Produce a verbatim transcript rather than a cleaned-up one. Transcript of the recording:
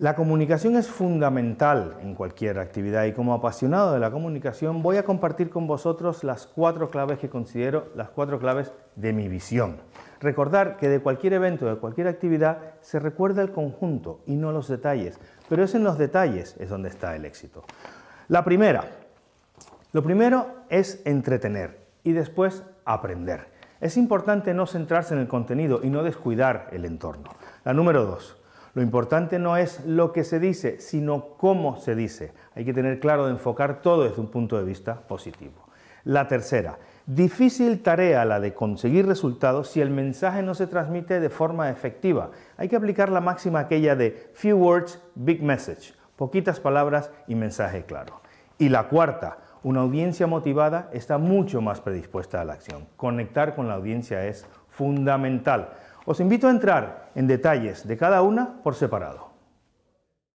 La comunicación es fundamental en cualquier actividad y como apasionado de la comunicación voy a compartir con vosotros las cuatro claves que considero las cuatro claves de mi visión. Recordar que de cualquier evento, de cualquier actividad, se recuerda el conjunto y no los detalles, pero es en los detalles es donde está el éxito. La primera, lo primero es entretener y después aprender. Es importante no centrarse en el contenido y no descuidar el entorno. La número dos. Lo importante no es lo que se dice, sino cómo se dice. Hay que tener claro de enfocar todo desde un punto de vista positivo. La tercera, difícil tarea la de conseguir resultados si el mensaje no se transmite de forma efectiva. Hay que aplicar la máxima aquella de few words, big message, poquitas palabras y mensaje claro. Y la cuarta, una audiencia motivada está mucho más predispuesta a la acción. Conectar con la audiencia es fundamental. Os invito a entrar en detalles de cada una por separado.